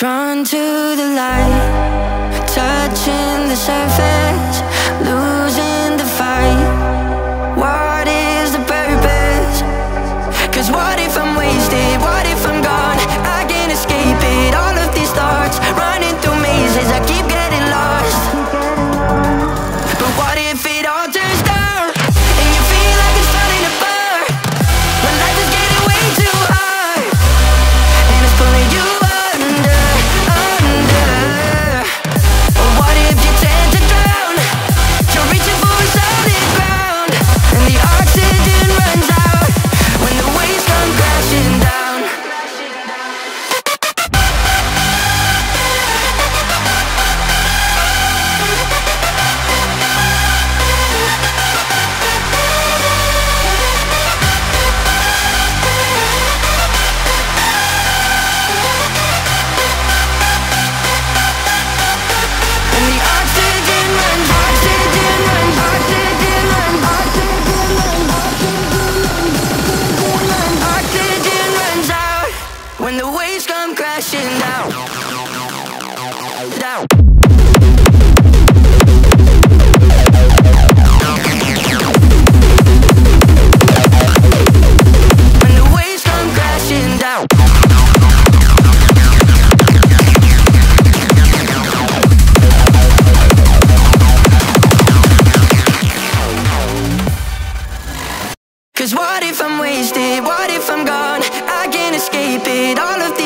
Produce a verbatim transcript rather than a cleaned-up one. Drawn to the light, touching the surface, losing the fight. What is the purpose? 'Cause what if I'm wasted? What if I'm gone? I can't escape it, all of these thoughts running through mazes, I keep getting lost. But what if it all turns down and you feel like it's falling apart? When life is getting way too hard and it's pulling you . What if I'm wasted? What if I'm gone? I can't escape it, all of